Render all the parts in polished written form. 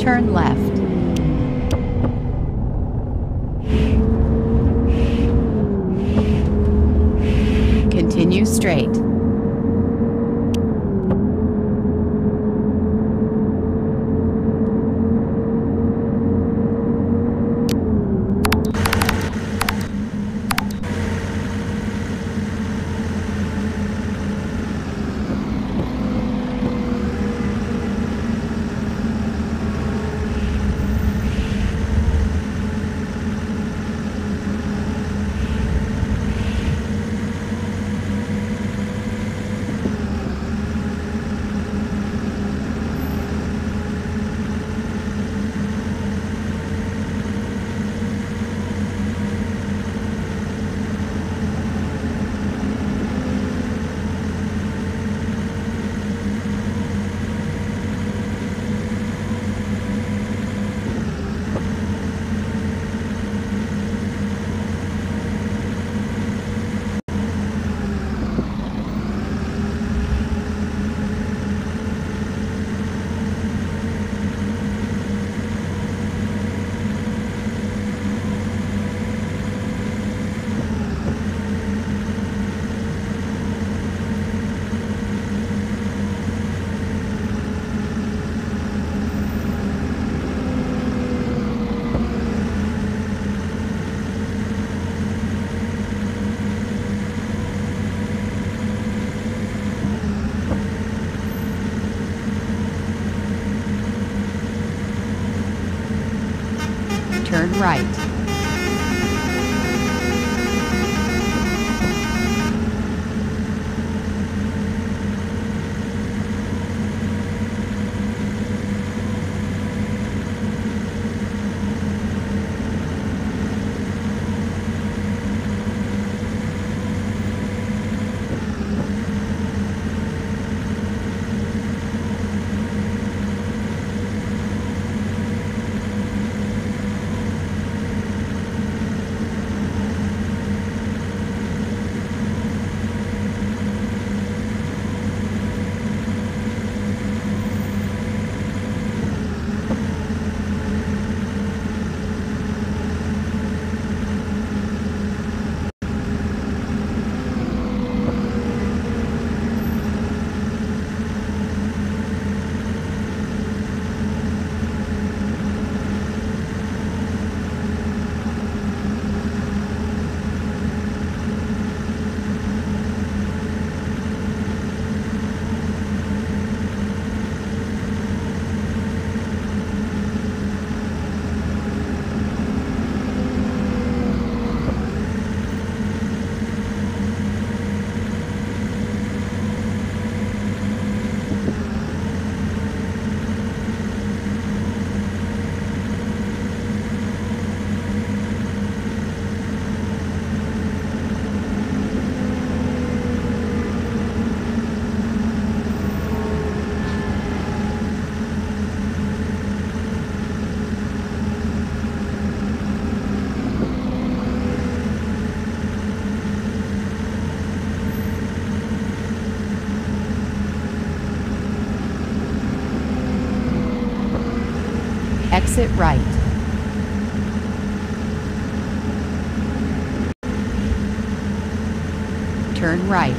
Turn left. Continue straight. Turn right. Exit right. Turn right.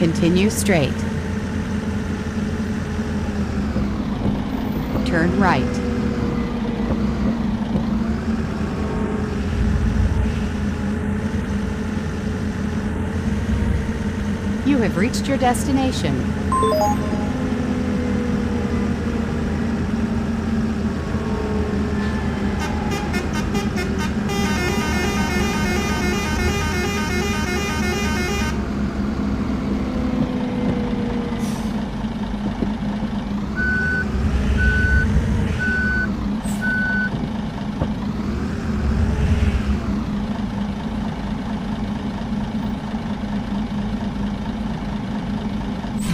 Continue straight. Turn right. You have reached your destination.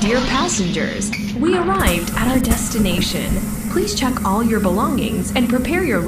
Dear passengers, we arrived at our destination. Please check all your belongings and prepare your luggage.